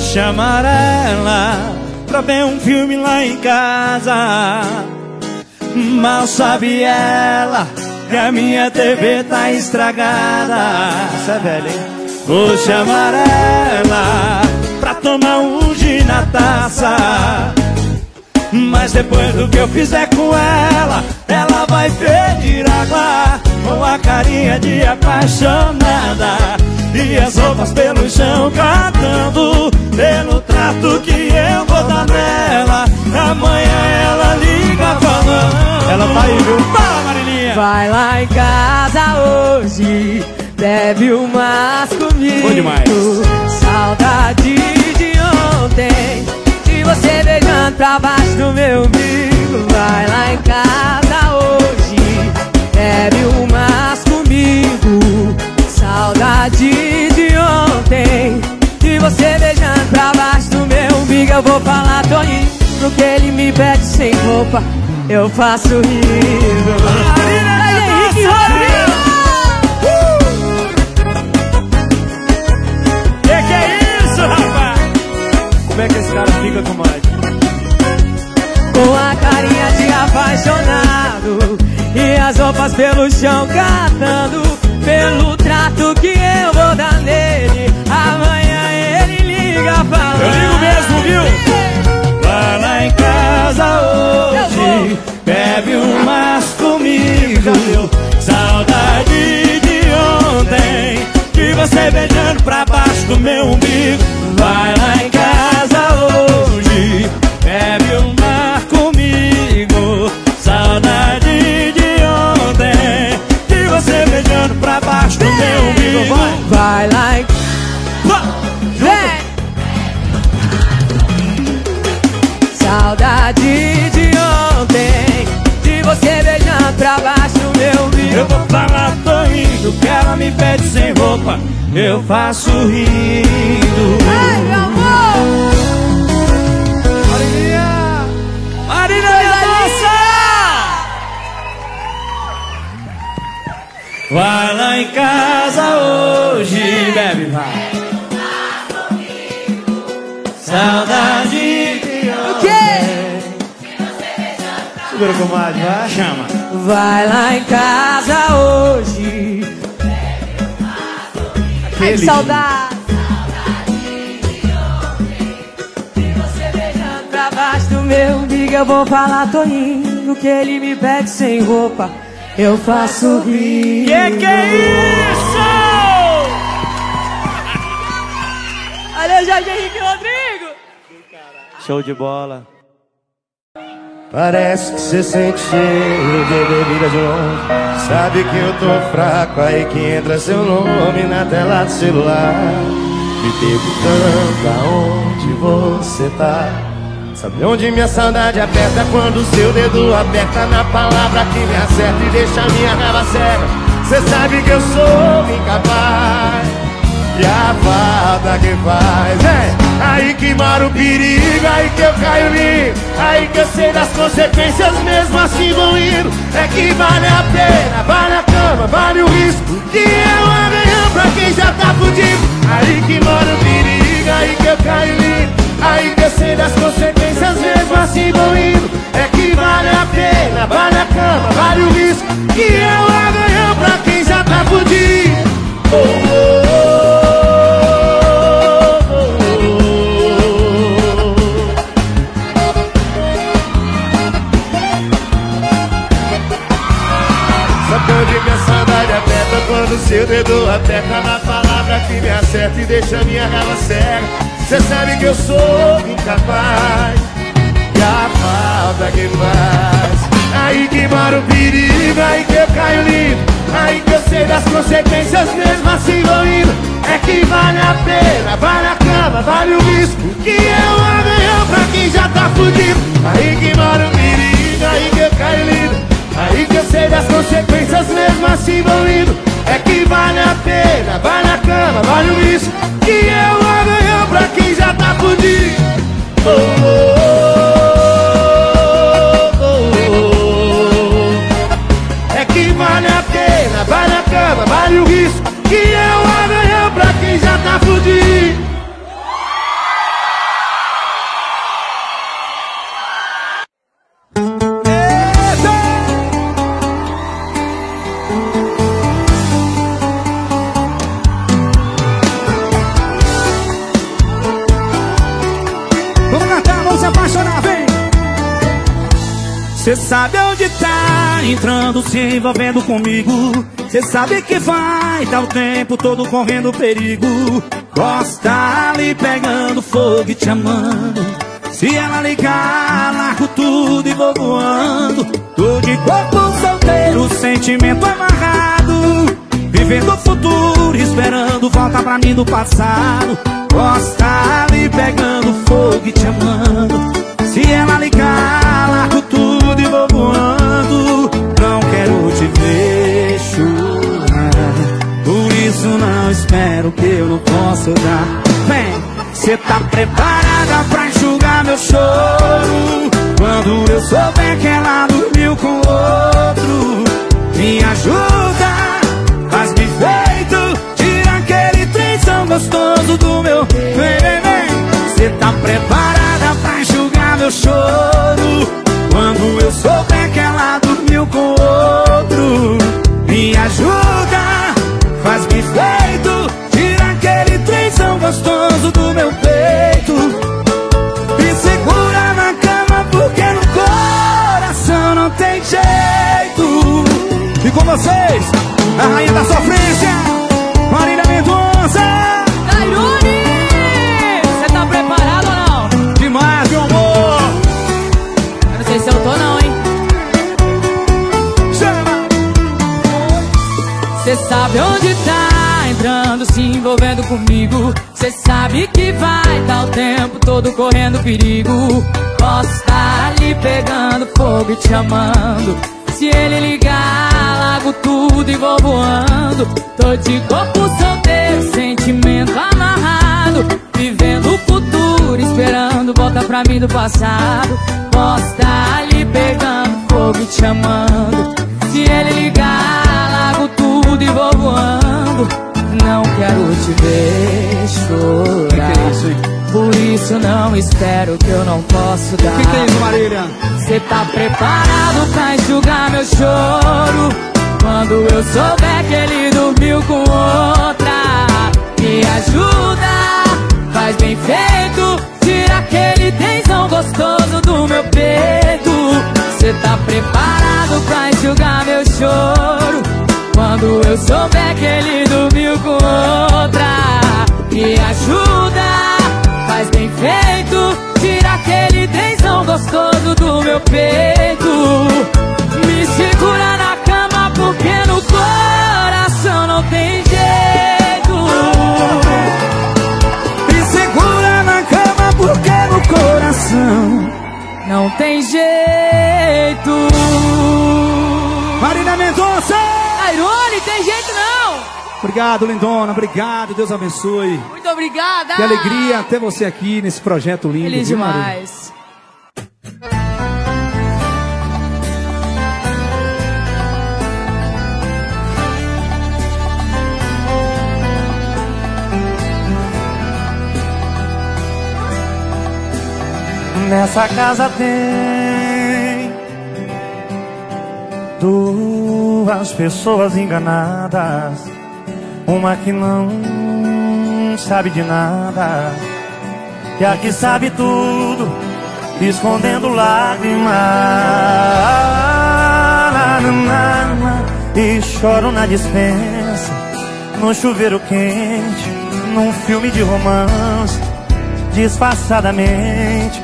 vou chamar ela pra ver um filme lá em casa. Mal sabe ela que a minha TV tá estragada. Essa é velha, hein? Vou chamar ela pra tomar um gin na taça. Mas depois do que eu fizer com ela, ela vai pedir água com a carinha de apaixonada e as roupas pelo chão catando pelo trato que eu vou dar nela. Amanhã ela liga falando. Ela tá aí, viu? Fala, Marilinha! Vai lá em casa hoje, bebe umas comigo. Bom demais. Saudade de ontem, de você beijando pra baixo do meu umbigo. Vai lá em casa hoje, bebe umas comigo. Saudade de ontem, de você beijando pra baixo do meu umbigo. Eu vou falar, Toninho, pro que ele me pede sem roupa, eu faço riso. Jorge Henrique e Rodrigo! Que é isso, rapaz? Como é que esse cara fica com mais? Com a carinha de apaixonado e as roupas pelo chão catando pelo trato que eu vou dar nele. Amanhã ele liga falando. Eu ligo mesmo, viu? Vai lá em casa hoje, bebe umas comigo. Saudade de ontem, e você beijando pra baixo do meu umbigo. Vai lá em casa hoje, bebe um mar comigo. Saudade de ontem, e você beijando pra baixo do meu umbigo. Vai lá em casa. Saudade de ontem, de você beijando pra baixo do meu umbigo. Eu vou falar, tô rindo, que ela me pede sem roupa, eu faço rindo. Ai, meu amor! Marília! Marília Mendonça! Vai lá em casa hoje, bebe, vai. Saudade de ontem. O quê? Segura, comadre, vai. Chama. Vai lá em casa hoje. Ai, que saudade. Saudade de ontem, de você beijando pra baixo do meu umbigo. Eu vou falar, Toninho, que ele me pede sem roupa, eu faço rir. Que é isso? Valeu, Jorge Henrique e Rodrigo. Show de bola. Parece que você sente cheiro de bebida de longe. Sabe que eu tô fraco, aí que entra seu nome na tela do celular. Me perguntando aonde você tá. Sabe onde minha saudade aperta quando seu dedo aperta na palavra que me acerta e deixa minha raiva cega. Cê sabe que eu sou incapaz e a falta que faz, é. Aí que mora o perigo, aí que eu caio lindo, aí que eu sei das consequências, mesmo assim vão indo. É que vale a pena, vale a cama, vale o risco que eu amanhã pra quem já tá fudido. Aí que mora o perigo, aí que eu caio lindo, aí que eu sei das consequências, mesmo assim vão indo. É que vale a pena, vale a cama, vale o risco que eu amanhã pra quem já tá fudido. Oh, oh. Quando seu dedo aperta na palavra que me acerta e deixa minha raiva cega. Cê sabe que eu sou incapaz e a falta que faz. Aí que mora o perigo, aí que eu caio lindo, aí que eu sei das consequências, mesmo assim vou indo. É que vale a pena, vale a cama, vale o risco que eu amanhã pra quem já tá fudido. Aí que mora o perigo, aí que eu caio lindo, aí que eu sei das consequências, mesmo assim vou indo. É que vale a pena, vale a cama, vale o isso que eu amanhã pra quem já tá fudido. Oh, oh, oh, oh, oh. É que vale a pena, vale a cama, vale o isso que eu amanhã pra quem já tá fudido. Cê sabe onde tá, entrando, se envolvendo comigo. Cê sabe que vai, tá o tempo todo correndo perigo. Gosta ali pegando fogo e te amando. Se ela ligar, largo tudo e vou voando. Tô de corpo solteiro, sentimento amarrado. Vivendo o futuro, esperando volta pra mim do passado. Gosta ali pegando fogo e te amando. Se ela ligar, largo tudo e vou voando. Não quero te ver chorar, por isso não espero que eu não possa dar. Vem, cê tá preparada pra enxugar meu choro? Quando eu souber que ela dormiu com outro, me ajuda, faz me feito, tira aquele tensão gostoso do meu. Vem, vem, vem. Cê tá preparada pra enxugar meu choro? Quando eu souber que ela dormiu com outro, me ajuda, faz bem feito, tira aquele tensão gostoso do meu peito. Me segura na cama porque no coração não tem jeito. E com vocês, a rainha da sofrência, Marília Mendonça. Tairone, você tá preparado ou não? Demais, meu amor. Esse eu tô não, hein? Chama! Cê sabe onde tá, entrando, se envolvendo comigo. Cê sabe que vai, tá o tempo todo correndo perigo. Posso tá ali pegando fogo e te amando. Se ele ligar, largo tudo e vou voando. Tô de corpo solteiro, sentimento amarrado. Vivendo o futuro, esperando volta pra mim do passado. Posso tá ali pegando fogo e te amando. Se ele ligar, largo tudo e vou voando. Não quero te ver chorar, por isso não espero que eu não posso dar. Que é isso, Marília? Cê tá preparado pra enxugar meu choro? Quando eu souber que ele dormiu com outra, me ajuda, faz bem feito, tira aquele tensão gostoso do meu peito. Cê tá preparado pra enxugar meu choro? Quando eu souber que ele dormiu com outra, me ajuda, faz bem feito, tira aquele tensão gostoso do meu peito. Me segura na cama porque no coração não tem jeito. Porque no coração não tem jeito. Marília Mendonça! Airone, tem jeito não! Obrigado, lindona, obrigado, Deus abençoe. Muito obrigada! Que alegria ter você aqui nesse projeto lindo. Feliz demais. Nessa casa tem duas pessoas enganadas. Uma que não sabe de nada e a que sabe tudo, escondendo lágrimas. E choro na dispensa, no chuveiro quente, num filme de romance, disfarçadamente,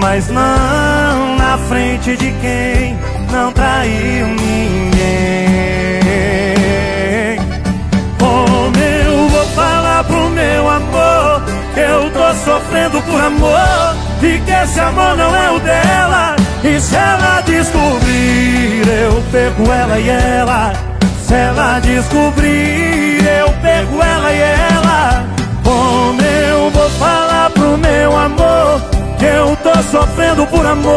mas não na frente de quem não traiu ninguém. Como eu vou falar pro meu amor que eu tô sofrendo por amor e que esse amor não é o dela? E se ela descobrir, eu pego ela e ela. Se ela descobrir, eu pego ela e ela. Como eu vou falar pro meu amor que eu tô sofrendo por amor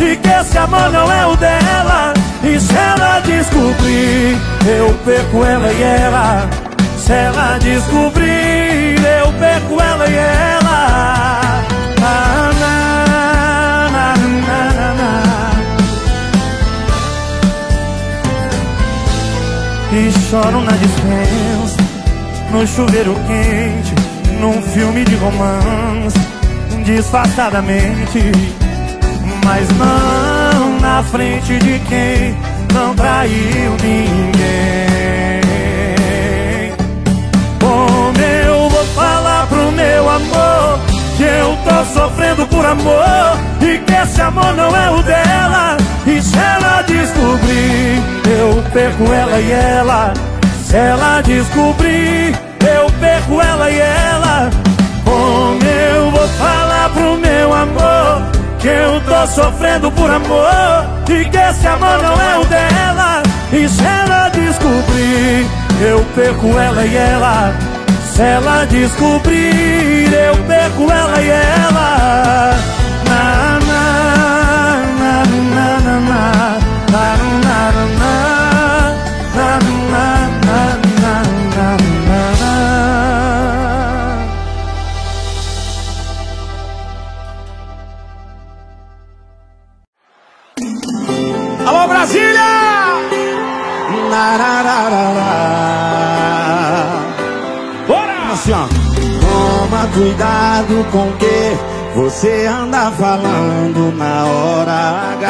e que esse amor não é o dela? E se ela descobrir, eu perco ela e ela. Se ela descobrir, eu perco ela e ela. Ah, na, na, na, na, na. E choro na dispensa, no chuveiro quente, num filme de romance, disfarçadamente, mas não na frente de quem não traiu ninguém. Como eu vou falar pro meu amor que eu tô sofrendo por amor e que esse amor não é o dela? E se ela descobrir, eu perco ela e ela. Se ela descobrir, eu perco ela e ela. Como eu vou falar pro meu amor que eu tô sofrendo por amor e que esse amor não é o dela? E se ela descobrir, eu perco ela e ela. Se ela descobrir, eu perco ela e ela. Na, na, na, na, na, na, na, na, na, na, na, na, na, na. Alô, Brasília! Na, na, na, na, na. Bora! Assim, ó. Toma cuidado com o que você anda falando na hora H.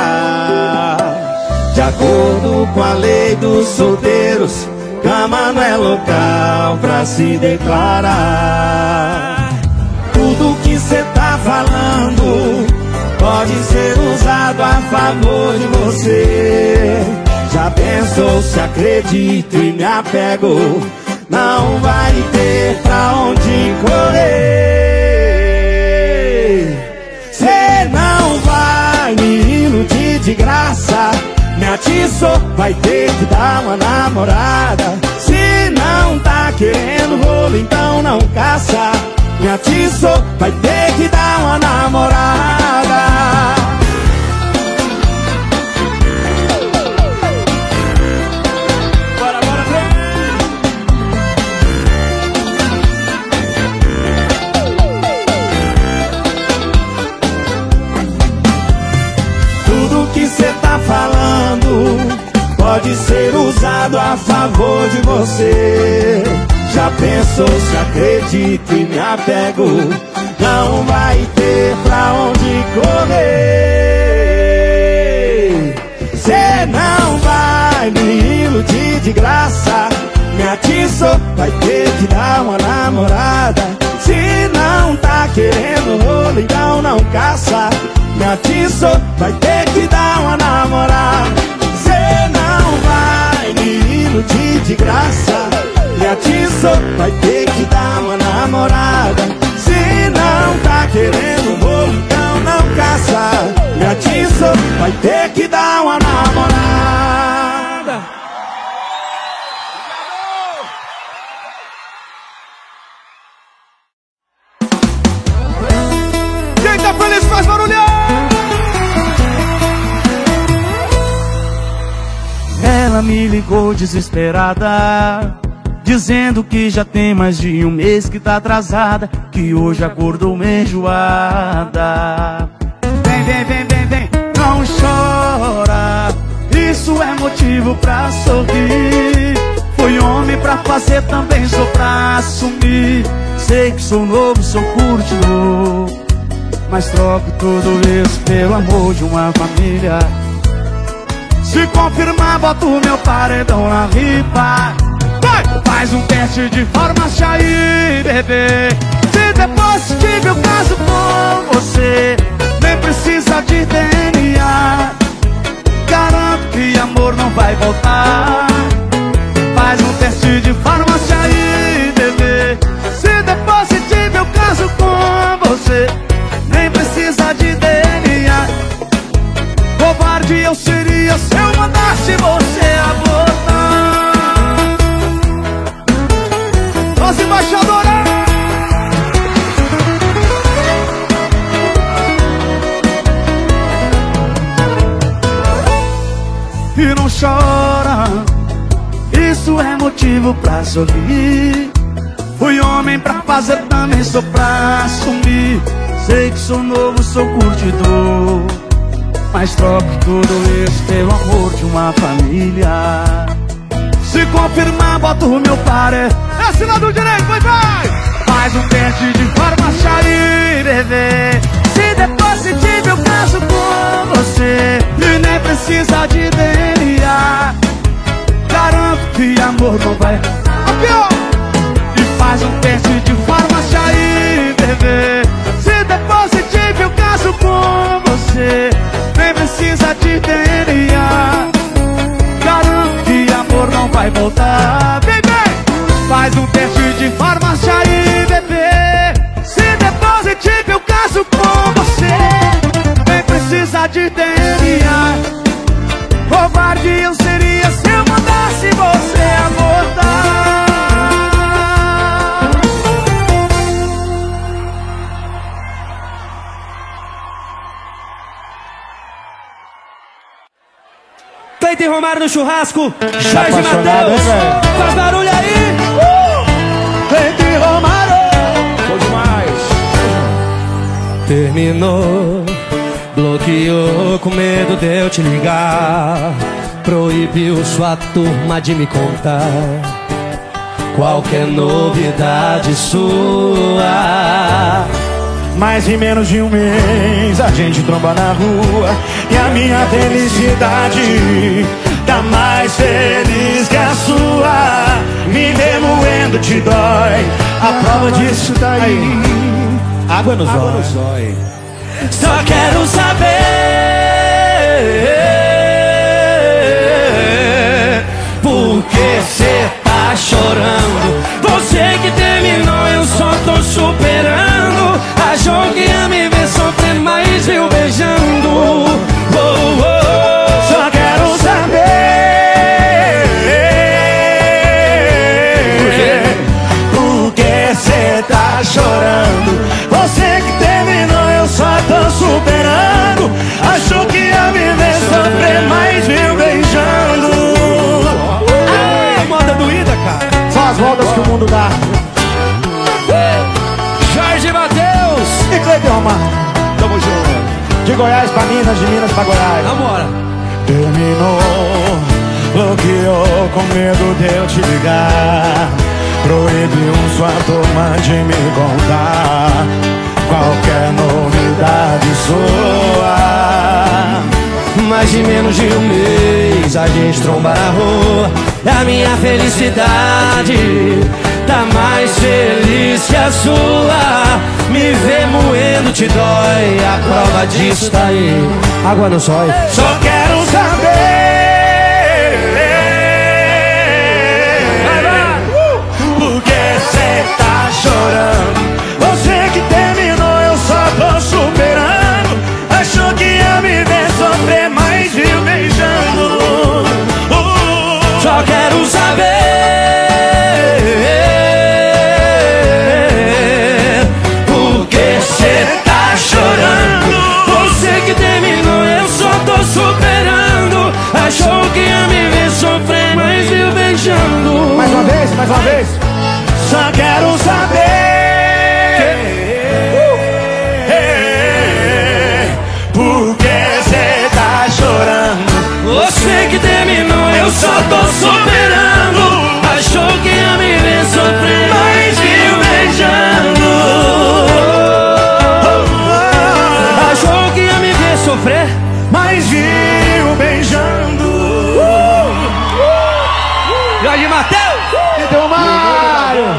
De acordo com a lei dos solteiros, cama não é local pra se declarar. Tudo que cê tá falando pode ser usado a favor de você. Já pensou se acredito e me apego? Não vai ter pra onde correr. Cê não vai me iludir de graça, me atiçou, vai ter que dar uma namorada. Se não tá querendo rolo, então não caça, me atiçou, vai ter que dar uma namorada. Pode ser usado a favor de você. Já pensou se acredito e me apego? Não vai ter pra onde correr. Cê não vai me iludir de graça, me atiçou, vai ter que dar uma namorada. Se não tá querendo rolo, então não caça, me atiçou, vai ter que dar uma namorada. De graça, me atiçou, vai ter que dar uma namorada. Se não tá querendo bolo, então não caça, me atiçou, vai ter que dar uma namorada. Quem tá feliz faz barulho. Ela me ligou desesperada, dizendo que já tem mais de um mês que tá atrasada, que hoje acordou enjoada. Vem, vem, vem, vem, vem, não chora, isso é motivo pra sorrir. Fui homem pra fazer, também sou pra assumir. Sei que sou novo, sou curto, mas troco tudo isso pelo amor de uma família. Se confirmar, boto meu paredão na ripa. Vai! Faz um teste de farmácia aí, bebê. Se depois tive o caso com você, nem precisa de DNA. Garanto que amor não vai voltar. Faz um teste de farmácia aí, bebê. Se depois tive o caso com você, nem precisa de DNA. Covarde eu seria se eu mandasse você abortar. Nossa embaixadora. E não chora, isso é motivo pra sorrir. Fui homem pra fazer, também sou pra assumir. Sei que sou novo, sou curtidor, mas troco tudo isso pelo amor de uma família. Se confirmar, boto o meu pare. É sinal do direito, vai, vai! Faz um teste de farmácia e bebê. Se depois tive o caso com você, você e nem precisa de DNA. Garanto que amor não vai. E faz um teste de farmácia e bebê. Se depois se tiver um caso com você, nem precisa de DNA. Garanto que amor não vai voltar. Vem, vem. Faz um teste de farmácia e bebê. Se depois se tiver um caso com você, nem precisa de DNA. Covarde eu seria se eu mandasse você abortar. Tem Romário no churrasco, Jorge Matheus, faz barulho aí. Tem Romário, foi demais. Terminou, bloqueou com medo de eu te ligar, proibiu sua turma de me contar qualquer novidade sua. Mas em menos de um mês a gente tromba na rua e a minha felicidade tá mais feliz que a sua. Me remoendo te dói, a prova disso daí, água nos olhos. Só quero saber por que cê tá chorando. Você que terminou, eu só tô superando. Achou que ia me ver sofrer, mas eu beijando. Só quero saber por que cê tá chorando. Você que terminou, eu só tô superando. Achou que ia me ver sofrer, mas eu beijando. Ai, moda doída, cara. Só as voltas que o mundo dá. Jorge Matheus e Cleiton Romário, tamo junto. De Goiás pra Minas, de Minas pra Goiás. Namora. Terminou, bloqueou com medo de eu te ligar, proibiu sua turma de me contar qualquer novidade sua. Mas em menos de um mês a gente tromba na rua e a minha felicidade tá mais feliz que a sua. Me ver moendo te dói, a prova disso tá aí, água no sol. Só quero saber por que cê tá chorando. Você que terminou, eu só tô superando. Achou que ia me ver sofrer, mas viu beijando. Só quero saber chorando. Você que terminou, eu só tô superando. Achou que ia me ver sofrer, mas viu beijando. Mais uma vez, mais uma vez. Só quero saber por que cê tá chorando. Você que terminou, eu só tô superando. Achou que ia me ver sofrer, mas viu beijando. Achou que ia me ver sofrer, mas viu beijando. E aí, Matheus? E deu Mário.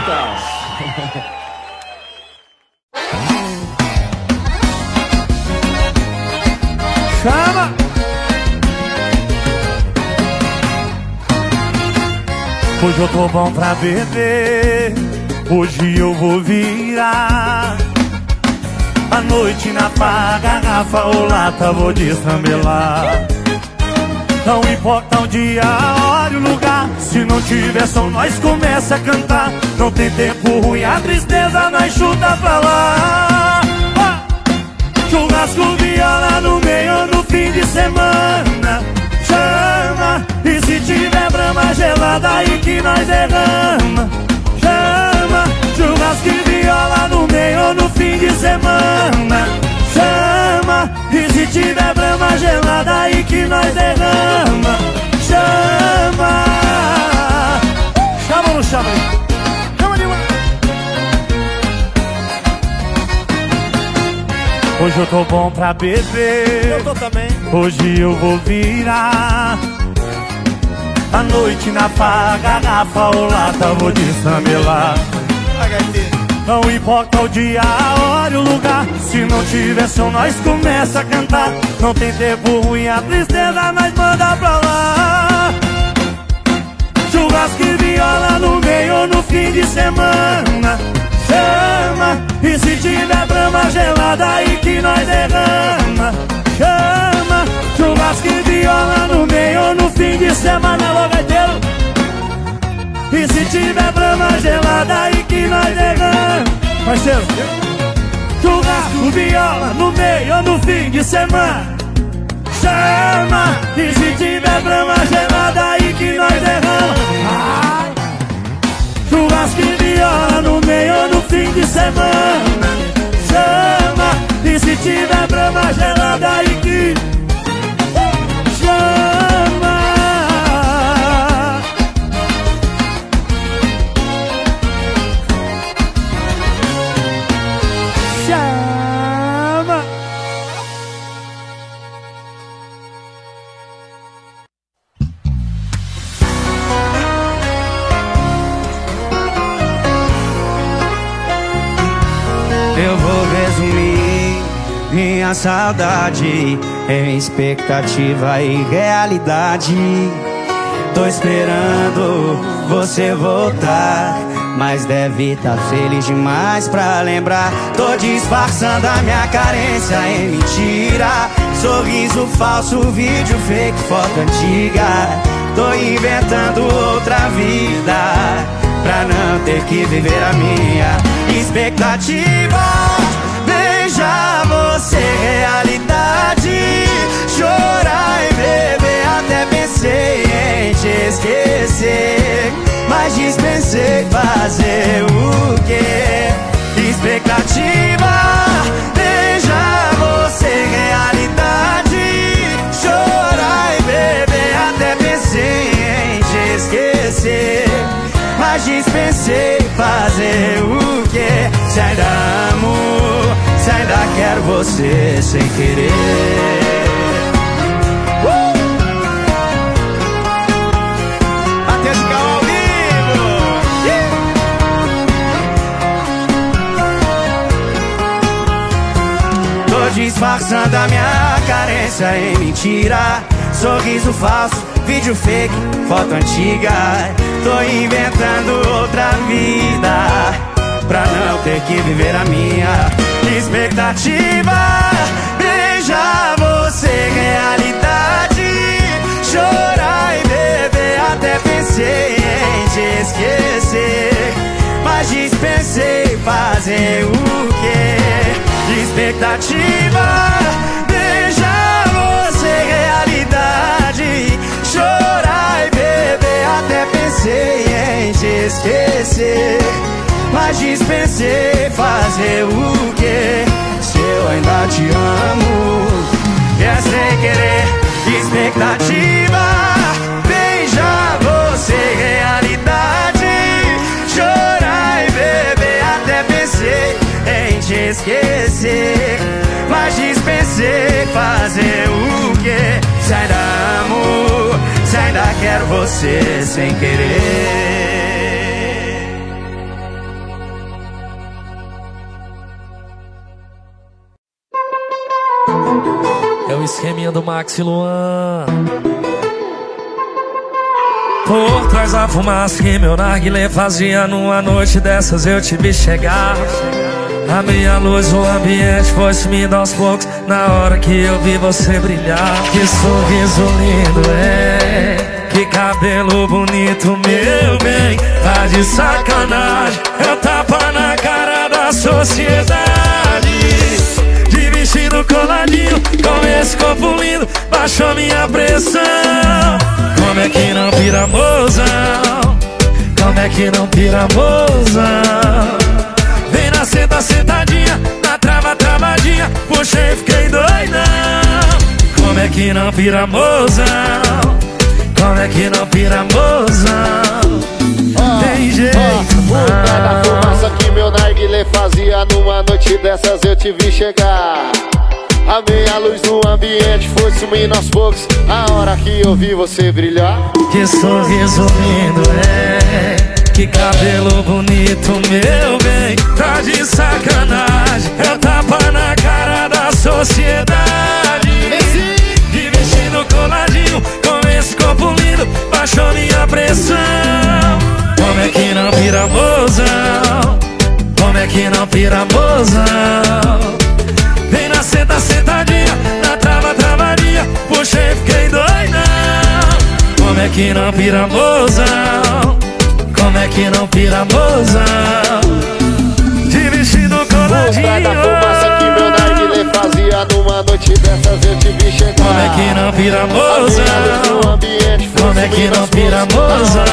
Chama. Hoje eu tô bom pra beber, hoje eu vou virar. A noite na pá, garrafa ou lata, vou desrambelar. Não importa o dia, a hora e o lugar, se não tiver som, nós começa a cantar. Não tem tempo ruim, a tristeza nós chuta pra lá. Churrasco, viola no meio do fim de semana. Chama, e se tiver brama gelada aí que nós derrama. Chama, churrasco e viola no meio do fim de semana. Chama, e se tiver brama gelada aí que nós derrama. Chama. Chama ou não chama? Chama de uma. Hoje Hoje eu tô bom pra beber, eu tô também. Hoje eu vou virar a noite na faga, garrafa ou lata, vou desamelar. Não importa o dia, a hora e o lugar, se não tiver som, nós começa a cantar. Não tem tempo ruim, a tristeza nós manda pra lá. Churrasco e viola no meio ou no fim de semana, chama. E se tiver Brahma gelada aí que nós derrama, chama. Churrasco e viola no meio ou no fim de semana, logo inteiro. E se tiver Brahma gelada aí que nós derrama, parceiro. Churrasco, viola no meio ou no fim de semana, chama. E se tiver Brahma gelada aí que nós derrama, ah. Churrasco e viola no meio ou no fim de semana, chama. E se tiver Brahma gelada aí que chama. Minha saudade em expectativa e realidade. Tô esperando você voltar, mas deve estar feliz demais pra lembrar. Tô disfarçando a minha carência em mentira, sorriso falso, vídeo fake, foto antiga. Tô inventando outra vida pra não ter que viver a minha expectativa. Já você realidade, chorar e beber, até pensei em te esquecer, mas dispensei fazer o quê? Expectativa, veja você realidade, chorar e beber, até pensei em te esquecer, mas dispensei fazer o quê? Se ainda amo, se ainda quero você sem querer. Até ficar ao vivo. Tô disfarçando a minha carência em mentira, sorriso falso, vídeo fake, foto antiga. Tô inventando outra vida pra não ter que viver a minha expectativa. Beijar você, realidade, chorar e beber, até pensei em te esquecer, mas dispensei fazer o quê? Expectativa. Beijar você, realidade, chorar e beber, até pensei em te esquecer, mas dispensei fazer o quê? Se eu ainda te amo, é sem querer. Expectativa, beijar você, realidade, chorar e beber, até pensei em te esquecer, mas dispensei fazer o quê? Se ainda amo, se ainda quero você sem querer. Esqueminha do Max e Luan. Por trás da fumaça que meu narguilé fazia, numa noite dessas eu te vi chegar. A minha luz, o ambiente foi sumindo aos poucos, na hora que eu vi você brilhar. Que sorriso lindo, é. Que cabelo bonito, meu bem. Tá de sacanagem, eu tapa na cara da sociedade. Vestido coladinho, com esse corpo lindo, baixou minha pressão. Como é que não pira, mozão? Como é que não pira, mozão? Vem na senta, sentadinha, na trava, travadinha, puxei, fiquei doidão. Como é que não pira, mozão? Como é que não pira, mozão? Tem jeito, não. Fumaça que meu narguilé fazia, numa noite dessas eu te vi chegar. A meia luz no ambiente foi sumindo aos poucos, a hora que eu vi você brilhar. Que sorriso lindo, é. Que cabelo bonito, meu bem. Tá de sacanagem, é o tapa na cara da sociedade. De vestido coladinho, com esse corpo lindo, baixou minha pressão. Como é que não vira mozão? Como é que não vira mozão? Vem na senta, sentadinha, na trava, travadinha, puxei, fiquei doidão. Como é que não vira mozão? Como é que não vira mozão? De vestido coladinho. Mostra da fumaça que meu narguilé fazia numa noite dessas, eu te vi chegar. Como é que não vira mozão? Como é que não vira mozão?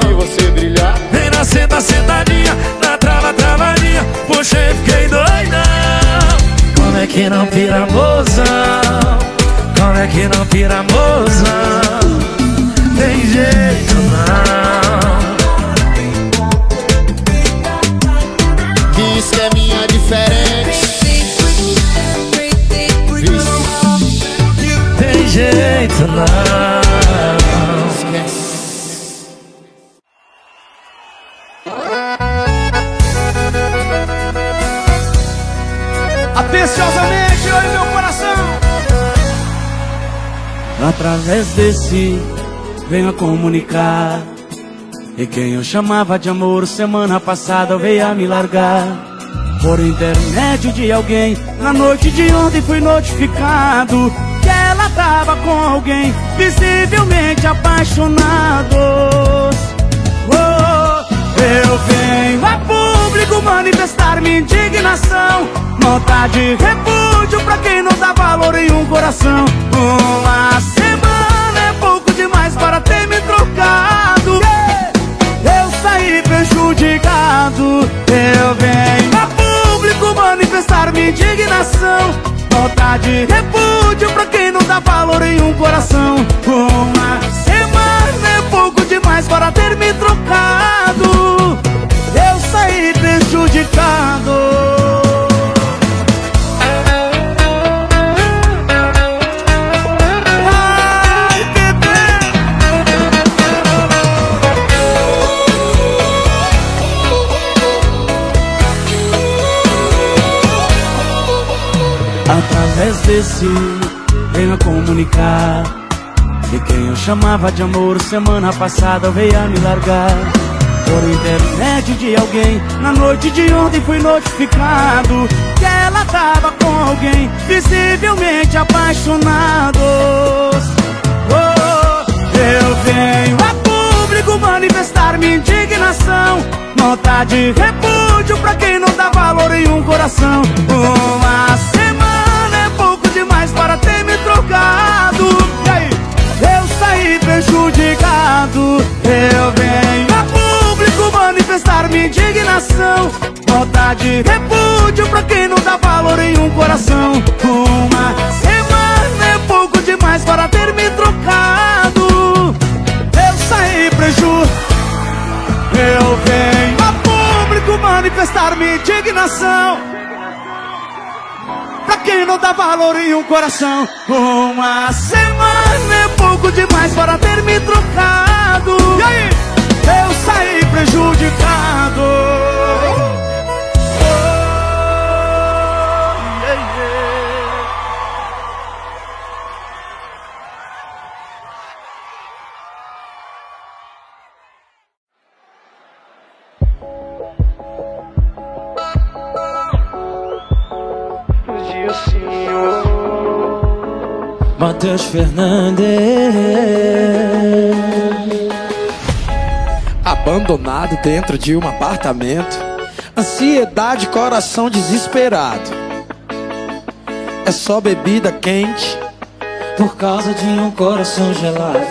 Eu vi você brilhar. Vem na senta, sentadinha, na trava, travadinha, puxei, fiquei doidão. Como é que não vira mozão? Como é que não vira mozão? Tem jeito não. Que isso é minha diferença. Tem jeito não. Esquece. Atenciosamente, olha meu coração. Através desse, venho a comunicar. E quem eu chamava de amor semana passada veio a me largar. Por intermédio de alguém, na noite de ontem fui notificado que ela tava com alguém visivelmente apaixonado. Oh, eu venho a público manifestar minha indignação. Nota de repúdio pra quem não dá valor em um coração. Uma semana é pouco demais para ter me trocado. Eu saí prejudicado. Eu venho a público manifestar minha indignação. Nota de repúdio pra quem não dá valor em um coração. Uma semana é pouco demais para ter me trocado. Eu saí prejudicado. Através desse, venho a comunicar. E quem eu chamava de amor semana passada veio a me largar. Por intermédio de alguém, na noite de ontem fui notificado que ela tava com alguém visivelmente apaixonado. Oh, eu venho a público manifestar minha indignação. Nota de repúdio pra quem não dá valor em um coração. Uma para ter me trocado, e aí? Eu saí prejudicado. Eu venho a público manifestar minha indignação. Nota de repúdio pra quem não dá valor em um coração. Uma semana é pouco demais para ter me trocado. Eu saí prejudicado. Eu venho a público manifestar minha indignação. Pra quem não dá valor em um coração. Uma semana é pouco demais para ter me trocado. E aí? Eu saí prejudicado. Oh, yeah, yeah. Matheus Fernandes, abandonado dentro de um apartamento. Ansiedade, coração desesperado. É só bebida quente por causa de um coração gelado.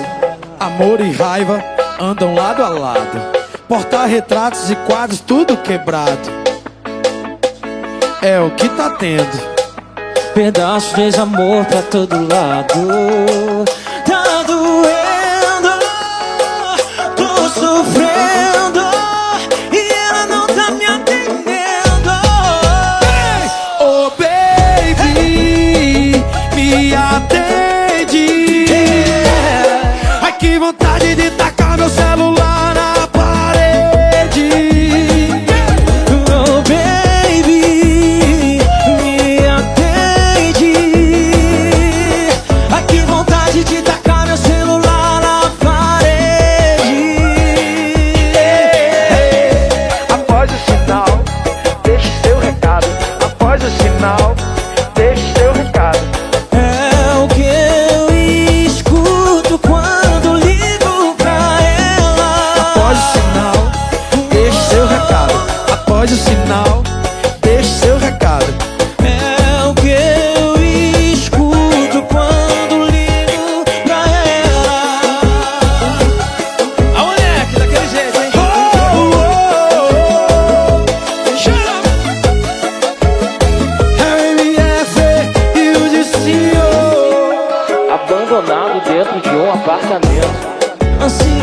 Amor e raiva andam lado a lado. Porta-retratos e quadros tudo quebrado. É o que tá tendo. Pedaços de amor pra todo lado. Tá doendo, tô sofrendo, e ela não tá me atendendo. Hey! Oh baby, hey!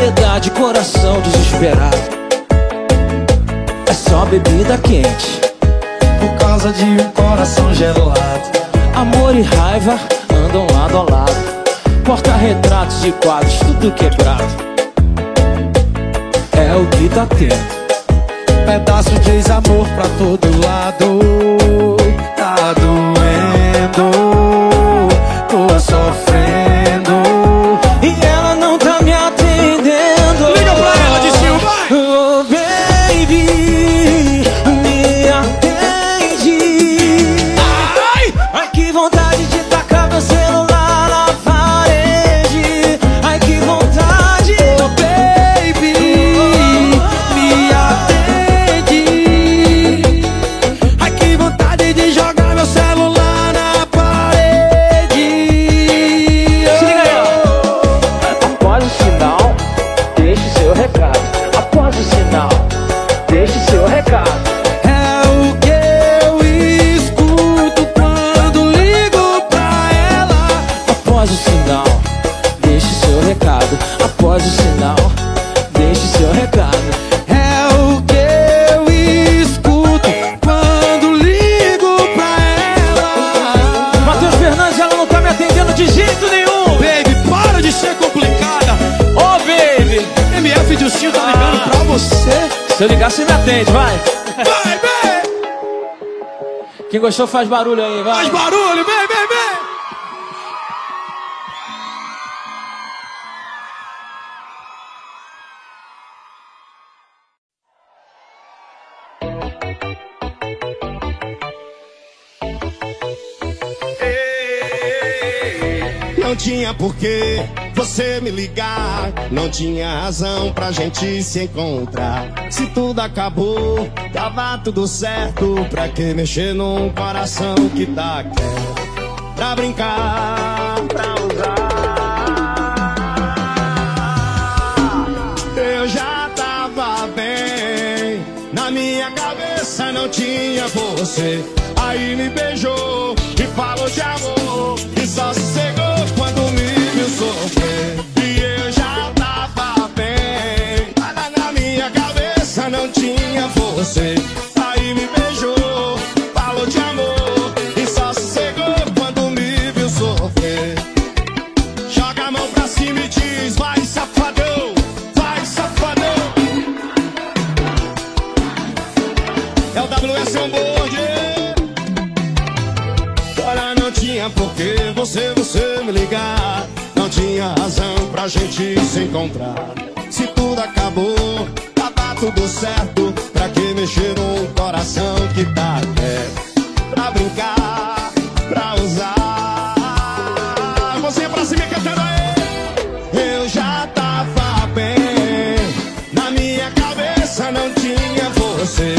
ansiedade, coração desesperado. É só bebida quente por causa de um coração gelado. Amor e raiva andam lado a lado, porta-retratos e quadros, tudo quebrado. É o que tá tendo, pedaço de ex-amor pra todo lado. Tá doendo, tô sofrendo e ela não tá me atendendo. Liga pra ela, diz que vai. Oh baby, me atende. Ai, ai, que vontade de tacar meu celular na parede. Ai, que vontade. Oh baby, me atende. Ai, que vontade de jogar meu celular na parede. Se liga aí. Após o sinal, deixe seu recado. Após o sinal, deixe seu recado. É o que eu escuto quando ligo pra ela. Após o sinal, deixe seu recado. Após o sinal, deixe seu recado. É o que eu escuto quando ligo pra ela. Matheus Fernandes, ela não tá me atendendo de jeito nenhum. Baby, para de ser complicada. Ô baby, MF de Justinho tá ligando pra você. Se eu ligar, você me atende, vai. Vai, baby! Quem gostou faz barulho aí, vai. Faz barulho, baby! Não tinha por que você me ligar, não tinha razão pra gente se encontrar. Se tudo acabou, tava tudo certo. Pra que mexer num coração que tá quieto? Pra brincar, pra usar. Eu já tava bem, na minha cabeça não tinha você. Aí me beijou e falou de amor e só sossegou quando me viu sofrer. E eu já tava bem, nada na minha cabeça não tinha você. Aí me beijou, falou de amor e só sossegou quando me viu sofrer. Joga a mão pra cima e diz: vai safadão, vai safadão. É o WS on board. Porque você me ligar, não tinha razão pra gente se encontrar. Se tudo acabou, tava tudo certo. Pra que mexer num coração que tá até pra brincar, pra usar. Você pra cima cantando aí. Eu já tava bem, na minha cabeça não tinha você.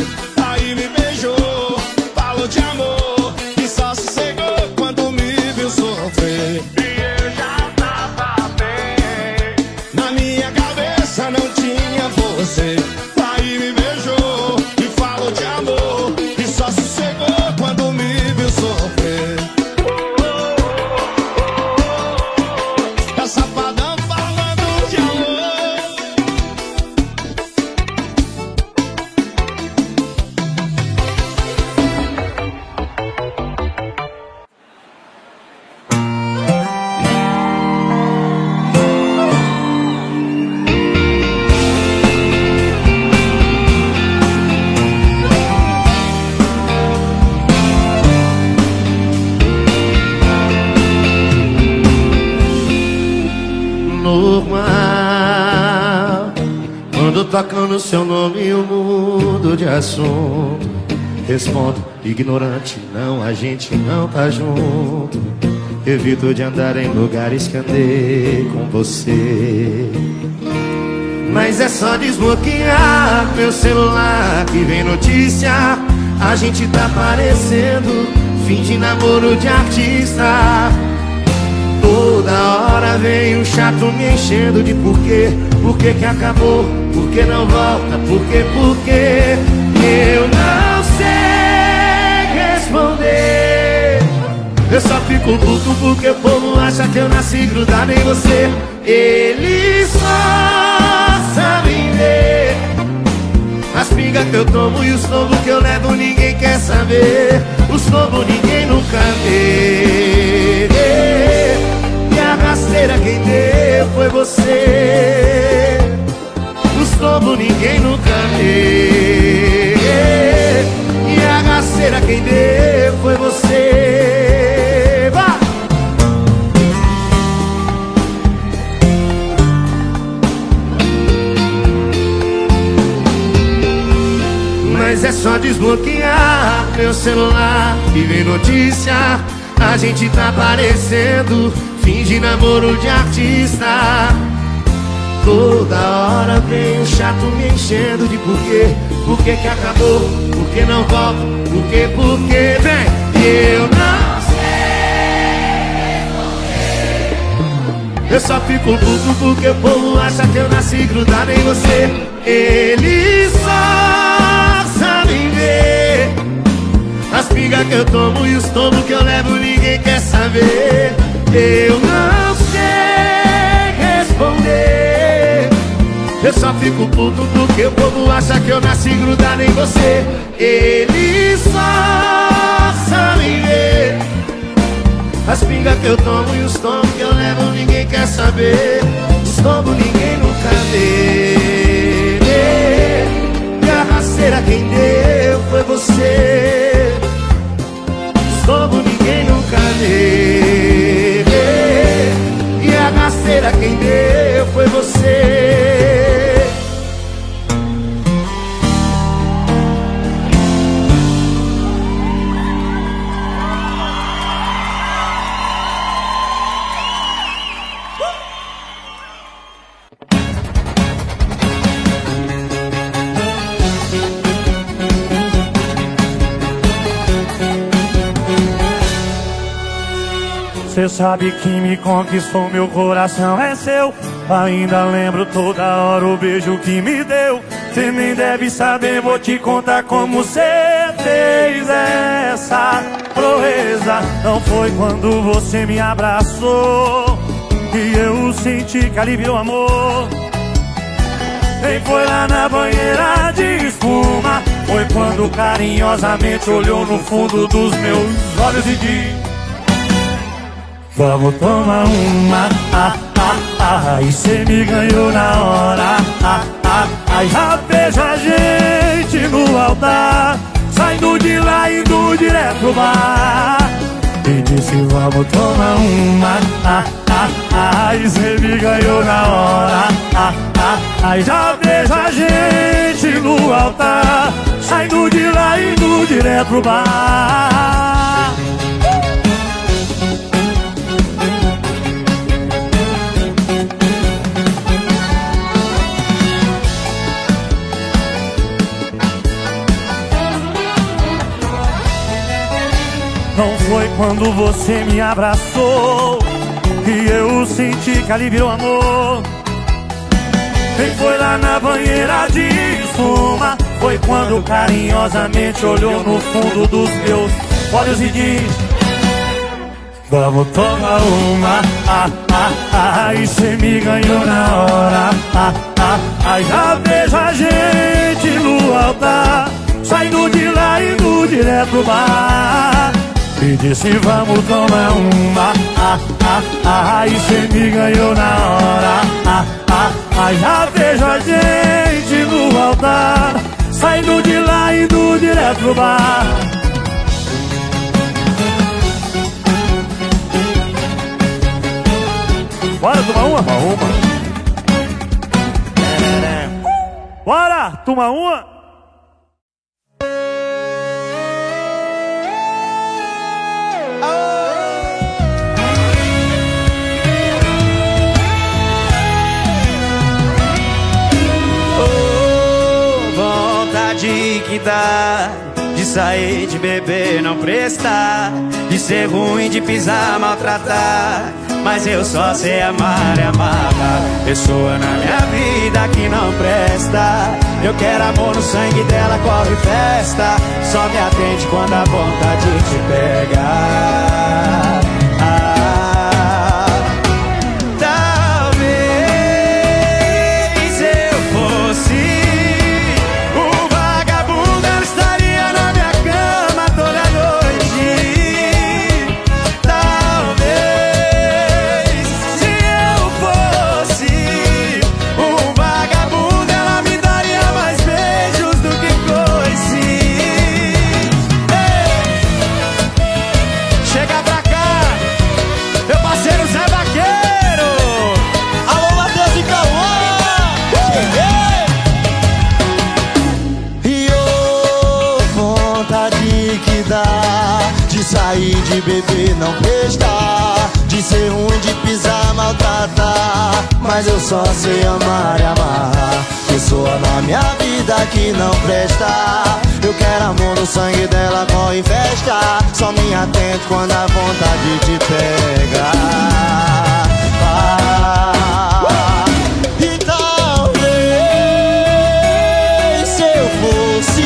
Aí me beijou, falou de amor e só sossegou quando me viu sofrer. E eu já tava bem, na minha cabeça não tinha você. Aí me beijou e falou de amor e só sossegou quando me viu sofrer. É o safadão falando de amor. Normal, quando tocando seu nome eu mudo de assunto. Respondo, ignorante, não, a gente não tá junto. Evito de andar em lugares que andei com você. Mas é só desbloquear meu celular que vem notícia. A gente tá parecendo fim de namoro de artista. Toda hora vem um chato me enchendo de porquê. Por que que acabou? Por que não volta? Por quê? Eu não sei responder. Eu só fico puto porque o povo acha que eu nasci grudado em você. Ele só eu tomo e os tombos que eu levo ninguém quer saber. Os tombos ninguém nunca vê. E a rasteira quem deu foi você. Os tombos ninguém nunca vê. E a rasteira quem deu foi você. Vai! Mas é só desbloquear meu celular e ver notícia. A gente tá parecendo fim de namoro de artista. Toda hora vem um chato me enchendo de porquê. Porquê que acabou, porquê não volta, porquê vem. E eu não sei responder. Eu só fico puto porque o povo acha que eu nasci grudado em você. Ele só as pingas que eu tomo e os tombos que eu levo ninguém quer saber. Eu não sei responder. Eu só fico puto porque o povo acha que eu nasci grudado em você. Ele só sabe ver. As pingas que eu tomo e os tombos que eu levo ninguém quer saber. Os tombos ninguém nunca vê. E a rasteira quem deu foi você. Sobo ninguém nunca vê. E a rasteira quem deu foi você. Cê sabe que me conquistou, meu coração é seu. Ainda lembro toda hora o beijo que me deu. Cê nem deve saber, vou te contar como cê fez essa proeza. Não foi quando você me abraçou que eu senti que aliviou o amor. Nem foi lá na banheira de espuma, foi quando carinhosamente olhou no fundo dos meus olhos e disse: vamos tomar uma, ah, ah, ah. E cê me ganhou na hora, ah, ah, ah. Já vejo a gente no altar, saindo de lá e indo direto pro bar. E disse: vamos tomar uma, ah, ah, ah. E cê me ganhou na hora, ah, ah, ah. Já vejo a gente no altar, saindo de lá e indo direto pro bar. Não foi quando você me abraçou que eu senti que aliviou o amor. Nem foi lá na banheira de espuma, foi quando carinhosamente olhou no fundo dos meus olhos e diz: vamos tomar uma, ah, ah, ah. E cê me ganhou na hora, ah, ah, ah. Já vejo a gente no altar, saindo de lá e indo direto pro bar. E disse: vamos tomar uma, ah, ah, ah. E cê me ganhou na hora, ah, ah, ah. Já vejo a gente no altar, saindo de lá e indo direto pro bar. Bora tomar uma? Toma uma. Bora, toma uma. Que dá de sair, de beber, não prestar, de ser ruim, de pisar, maltratar. Mas eu só sei amar e amava. Pessoa na minha vida que não presta. Eu quero amor no sangue dela, corre festa. Só me atende quando a vontade te pega. Talvez eu fosse sair de beber não presta, de ser ruim, de pisar, maltratar. Mas eu só sei amar e amar. Pessoa na minha vida que não presta. Eu quero amor no sangue dela, corre em festa. Só me atento quando a vontade te pega. E talvez se eu fosse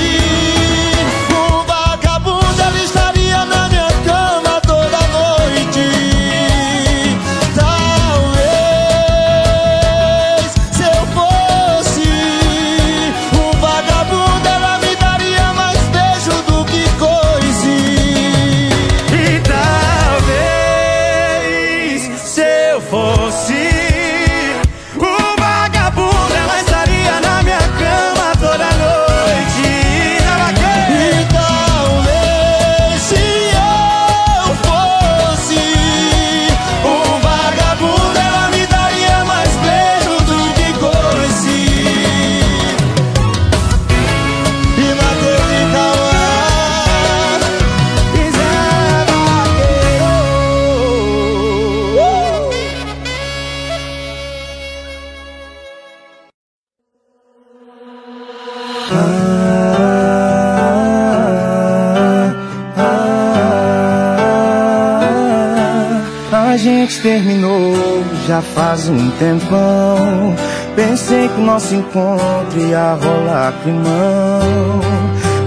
terminou, já faz um tempão. Pensei que o nosso encontro ia rolar climão.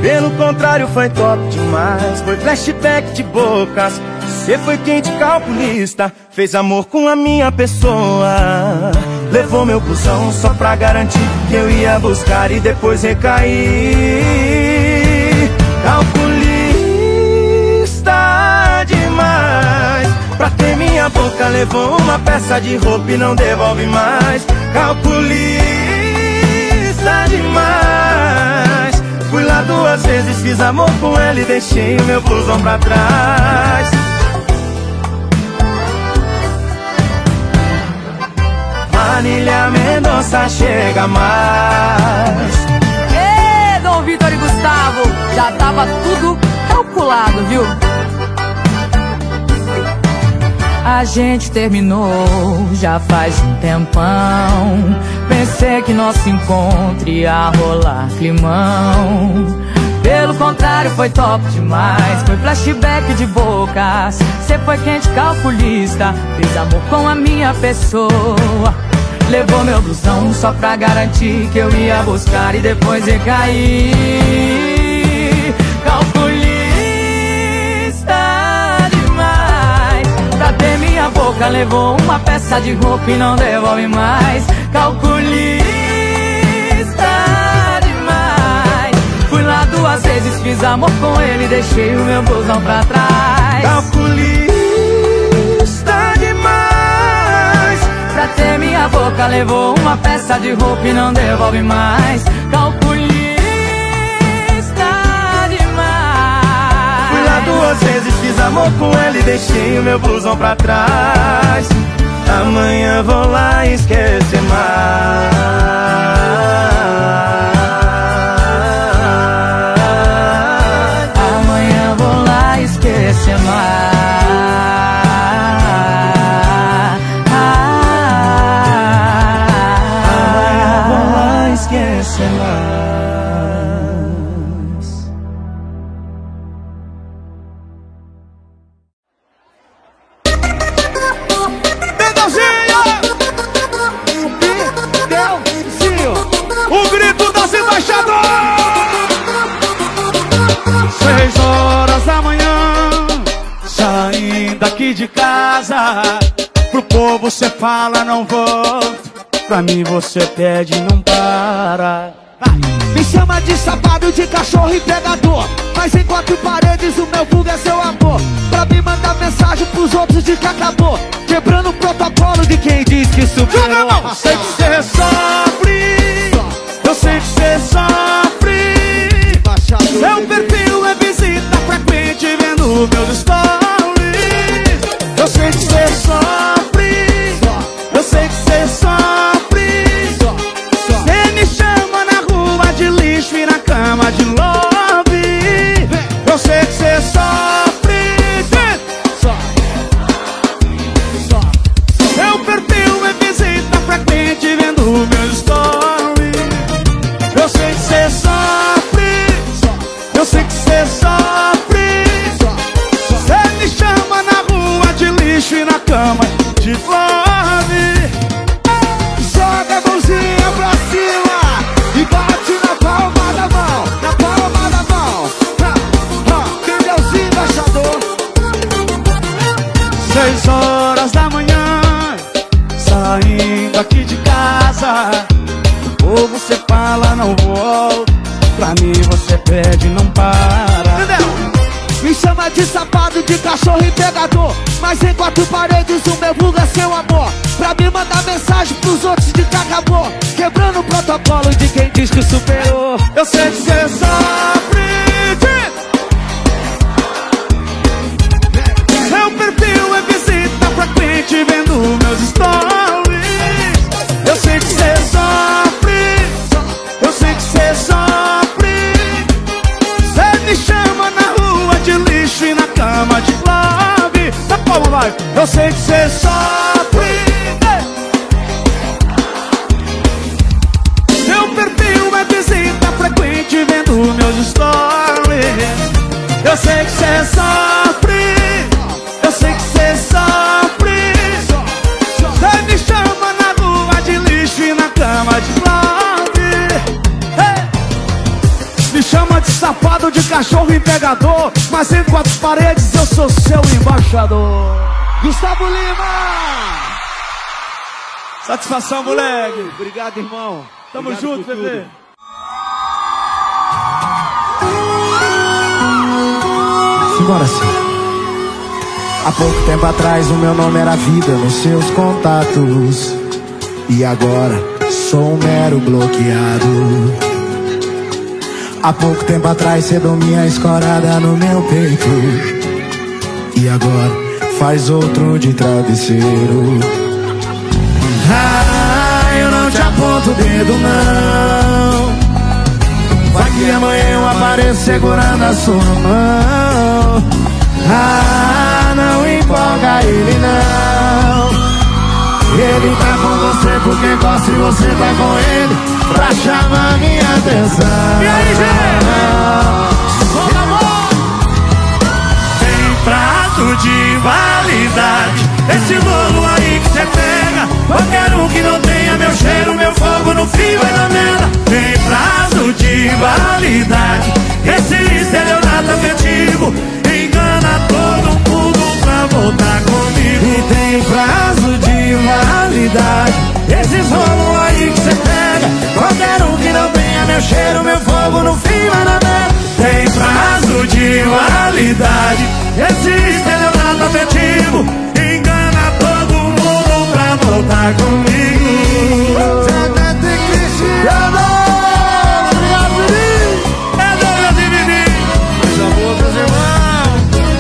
Pelo contrário, foi top demais. Foi flashback de bocas. Você foi quente, calculista. Fez amor com a minha pessoa. Levou meu cuzão só pra garantir que eu ia buscar e depois recair. Calculista demais. Pra ter minha boca levou uma peça de roupa e não devolve mais. Calculista demais. Fui lá 2 vezes, fiz amor com ela e deixei o meu blusão pra trás. Marília Mendonça chega mais. Ê, Dom Vitor e Gustavo, já tava tudo calculado, viu? A gente terminou, já faz um tempão. Pensei que nosso encontro ia rolar climão. Pelo contrário, foi top demais. Foi flashback de bocas. Cê foi quente, calculista. Fez amor com a minha pessoa. Levou meu blusão só pra garantir que eu ia buscar e depois ia cair. Calculista. Pra ter minha boca levou uma peça de roupa e não devolve mais. Calculista demais. Fui lá 2 vezes, fiz amor com ele e deixei o meu blusão pra trás. Calculista demais. Pra ter minha boca levou uma peça de roupa e não devolve mais. Calculista demais. Fui lá 2 vezes, fiz amor com ele e deixei o meu blusão pra trás. Amanhã vou lá esquecer mais. Amanhã vou lá esquecer mais. Amanhã vou lá esquecer mais. Daqui de casa, pro povo você fala não volto, pra mim você pede e não para. Me chama de safado, de cachorro e pegador, mas em 4 paredes o meu vulgo é seu amor. Pra mim mandar mensagem pros outros de que acabou, quebrando o protocolo de quem diz que superou. Eu sei que você sofre, eu sei que você sofre. Seu perfil é visita frequente vendo meus stories. Eu sei que você sofre, eu sei que você sofre. Você me chama na rua de lixo e na cama de love. Eu sei que você sofre. fala não volta. Pra mim você pede e não para. Entendeu? Me chama de safado, de cachorro e pegador, mas em quatro paredes o meu vulgo é seu amor. Pra mim mandar mensagem pros outros de que acabou, quebrando o protocolo de quem diz que superou. Eu sei que cê sofre. Meu perfil é visita pra cliente vendo meus stories. Eu sei que cê sofre, eu sei que cê sofre. Cê me chama na rua de lixo e na cama de lave. Tá bom, live. Eu sei que cê sofre. Meus stories. Eu sei que cê sofre, eu sei que cê sofre. Cê me chama na rua de lixo e na cama de lave. Me chama de safado, de cachorro e pegador, mas em quatro paredes eu sou seu embaixador. Gustavo Lima. Satisfação, moleque. Obrigado, irmão. Tamo junto, bebê. Simbora, sim. Há pouco tempo atrás o meu nome era vida nos seus contatos, e agora sou um mero bloqueado. Há pouco tempo atrás cê dormia escorada no meu peito, e agora faz outro de travesseiro. Ah, eu não te aponto o dedo não. Vai que amanhã eu apareço segurando a sua mão. Ah, não empolga ele não. Ele tá com você porque gosta e você tá com ele pra chamar minha atenção. E aí, gente? Bom amor! Tem prato de validade esse bolo aí que cê pega. Qualquer um que não tenha meu cheiro, meu fogo no fio e na mela. Tem prazo de validade, esse estelionato afetivo engana todo mundo pra voltar comigo. E tem prazo de validade, esses rolos aí que cê pega. Qualquer um que não tenha meu cheiro, meu fogo no fio e na mela. Tem prazo de validade, esse estelionato afetivo. Voltar comigo, Zé Neto e Cristiano.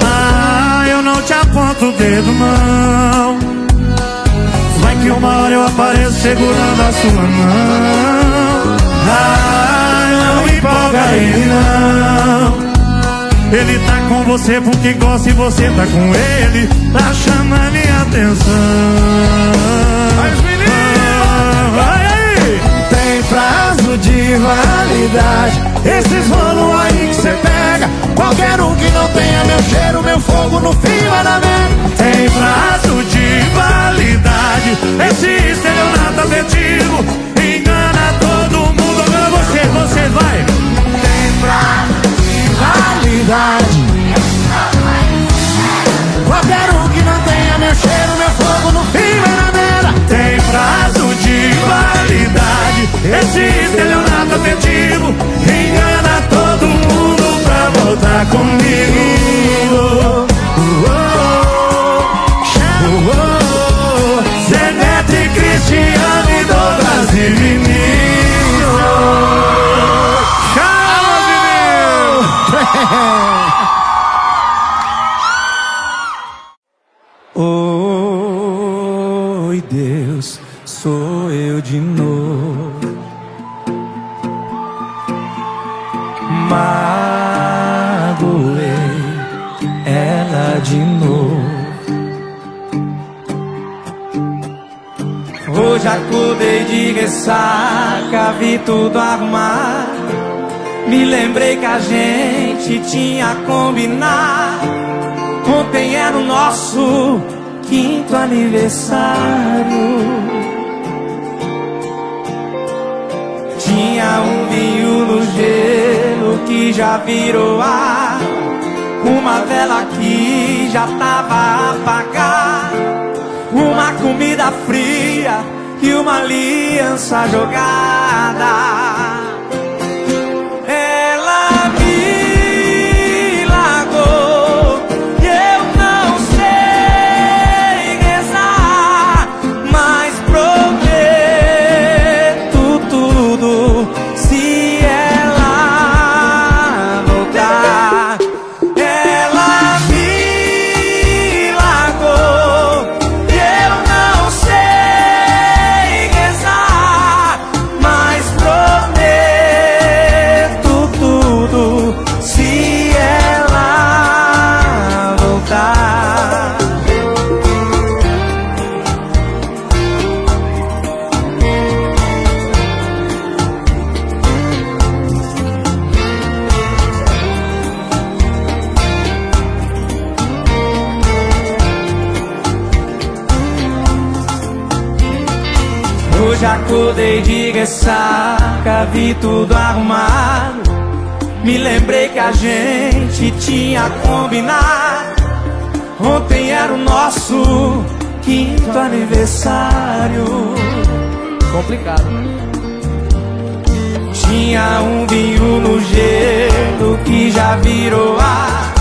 Ah, eu não te aponto o dedo não. Vai que uma hora eu apareço segurando a sua mão. Ah, não empolga ele não. Ele tá com você porque gosta e você tá com ele pra chamar minha atenção. Mas menina, vai aí! Tem prazo de validade, esses rolos aí que cê pega. Qualquer um que não tenha meu cheiro, meu fogo no fio é na merda. Tem prazo de validade, esse estelionato afetivo engana todo mundo. Agora você vai. Tem prazo validade. Qualquer um que não tenha meu cheiro, meu fogo no fio e na mela. Tem prazo de validade, esse estelionato afetivo engana todo mundo pra voltar comigo. Zé Neto e Cristiano e do Brasil e Minas. Oi, Deus, sou eu de novo. Magoei ela de novo. Hoje acordei de ressaca, vi tudo arrumar. Me lembrei que a gente tinha combinado. Ontem era o nosso quinto aniversário. Tinha um vinho no gelo que já virou ar, uma vela que já tava apagada, uma comida fria que uma aliança jogada. Ela me largou e eu não sei rezar, mas prometo tudo se ela voltar. Ela me largou e eu não sei rezar, mas prometo tudo se ela voltar. Hoje acordei de ressaca, vi tudo arrumado. Me lembrei que a gente tinha combinado. Ontem era o nosso quinto aniversário. Complicado. Tinha um vinho no gelo que já virou ar,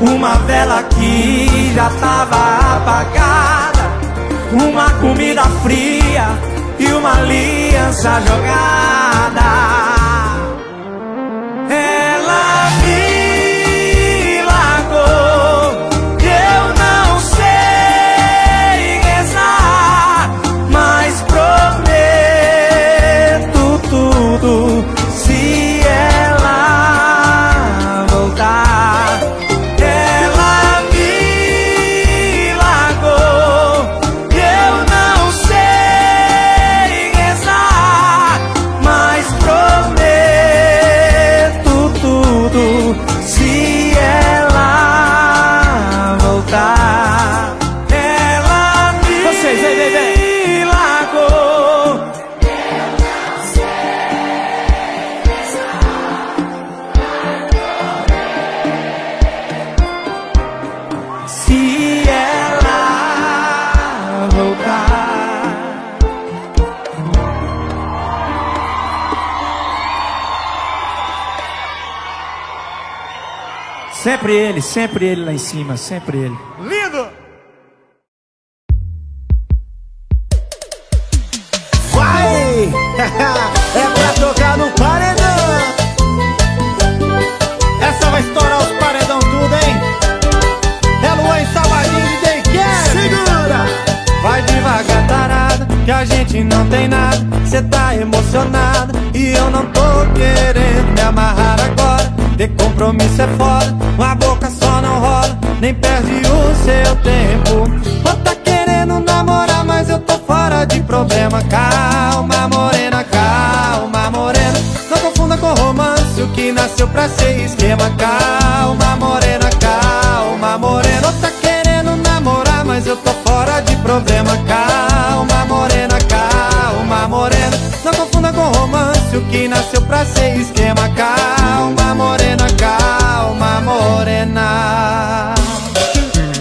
uma vela que já tava apagada, uma comida fria e uma aliança jogada. Ela me largou, eu não sei rezar, mas prometo tudo se ela voltar. Sempre ele lá em cima, sempre ele. Lindo! Vai! É pra tocar no paredão. Essa vai estourar os paredão tudo, hein? É Luan e Salvadinho de DJ Kevin. Segura! Vai devagar, tarada, que a gente não tem nada. Cê tá emocionada e eu não tô querendo me amarrar agora. Ter compromisso é foda, uma boca só não rola, nem perde o seu tempo. Você tá querendo namorar, mas eu tô fora de problema. Calma, morena, não confunda com romance, o que nasceu pra ser esquema. Calma, morena, você tá querendo namorar, mas eu tô fora de problema. Calma, morena, não confunda com romance, o que nasceu pra ser esquema. Calma, morena.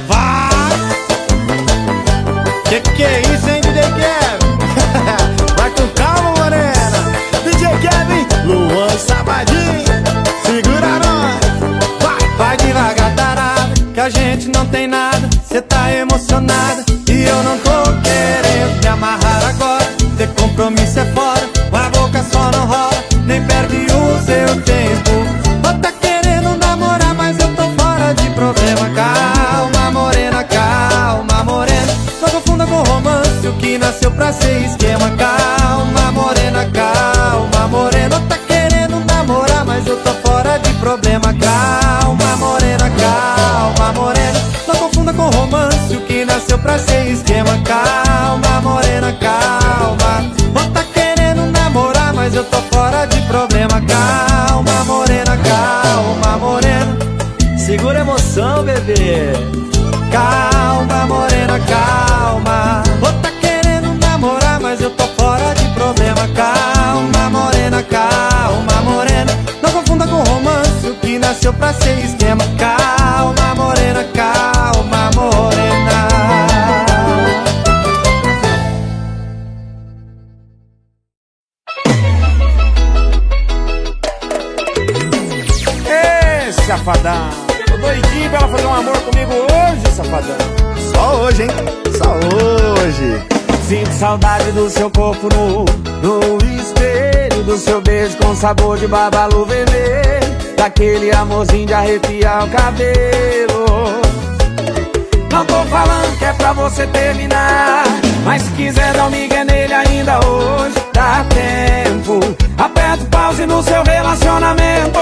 Vai! Que é isso, hein, DJ Kevin? Vai com calma, morena. DJ Kevin, Luan, Sabadinho, segura nós. Vai devagar, tarada, que a gente não tem nada. Cê tá emocionada e eu não tô querendo me amarrar agora. Ter compromisso é fora, a boca só não rola, nem perde o seu tempo. Que nasceu pra ser esquema. Calma, morena, tá querendo namorar, mas eu tô fora de problema. Calma, morena, não confunda com romance, o que nasceu pra ser esquema. Calma, não tá querendo namorar, mas eu tô fora de problema. Calma, morena, segura a emoção, bebê. Calma, morena, calma. Mas eu tô fora de problema. Calma, morena, não confunda com romance, o que nasceu pra ser esquema. Calma, morena. safadão. Tô doidinho pra ela fazer um amor comigo hoje, safadão. Só hoje, hein? Só hoje. Sinto saudade do seu corpo nu, no espelho, do seu beijo com sabor de babalu vermelho, daquele amorzinho de arrepiar o cabelo. Não tô falando que é pra você terminar, mas se quiser dar um migué nele ainda hoje, dá tempo. Aperta o pause no seu relacionamento.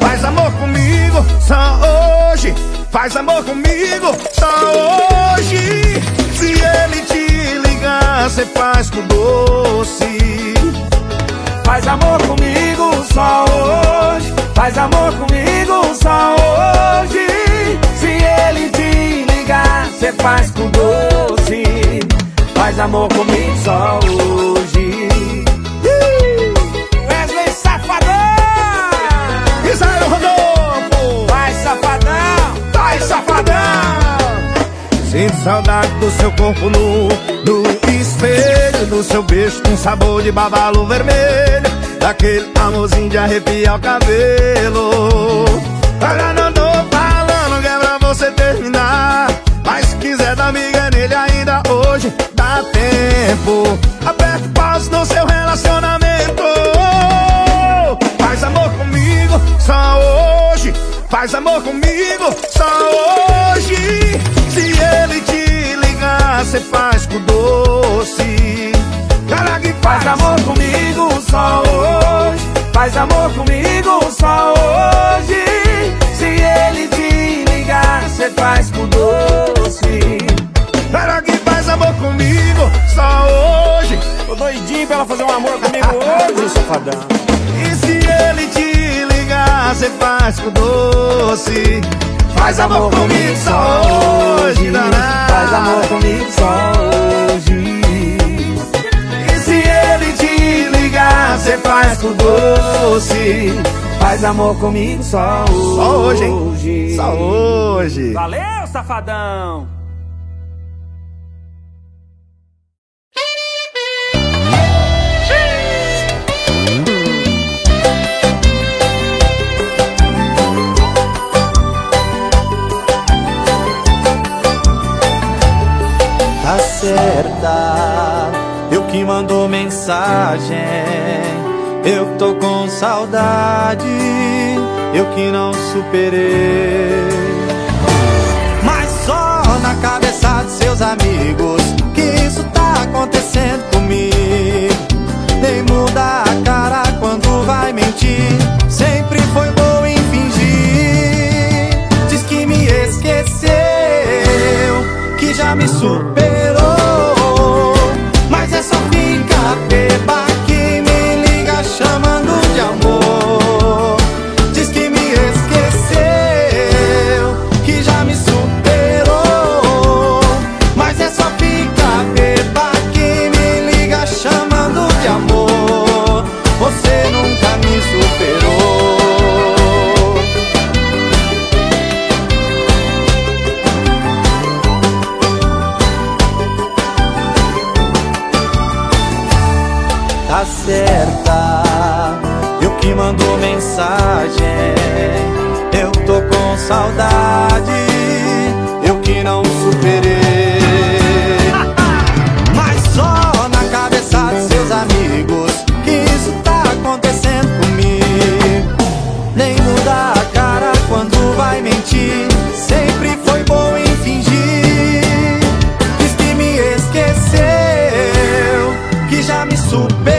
Faz amor comigo só hoje. Faz amor comigo só hoje. Se ele te ligar, cê faz com doce. Faz amor comigo só hoje. Faz amor comigo só hoje. Se ele te ligar, cê faz com doce. Faz amor comigo só hoje. Wesley safadão! Isso aí, Rodolfo! Vai safadão! Vai safadão! Sinto saudade do seu corpo nu, do espelho, do seu beijo com sabor de babalu vermelho, daquele amorzinho de arrepiar o cabelo. Olha, não tô falando que é pra você terminar, mas se quiser dar miga nele ainda hoje, dá tempo. Aperta o passo no seu relacionamento. Faz amor comigo só hoje. Faz amor comigo só hoje. Se ele te ligar, cê faz com doce. Caraca, faz amor comigo só hoje. Faz amor comigo só hoje. Se ele te ligar, cê faz com doce. Para que faz amor comigo só hoje. Tô doidinho pra ela fazer um amor comigo hoje, safadão. E se ele te ligar, cê faz com doce. Faz amor comigo só hoje. Faz amor comigo só hoje. E se ele te ligar, cê faz com doce. Faz amor comigo só hoje. Só hoje, hein? Só hoje. Valeu, safadão. Tá certa, eu que mando mensagem. Eu tô com saudade, eu que não superei. Mas só na cabeça de seus amigos que isso tá acontecendo comigo. Nem muda a cara quando vai mentir, sempre foi boa em fingir. Diz que me esqueceu, que já me superou. Eu tô com saudade, eu que não superei. Mas só na cabeça de seus amigos que isso tá acontecendo comigo. Nem muda a cara quando vai mentir, sempre foi bom em fingir. Diz que me esqueceu, que já me superou.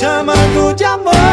Chamando de amor.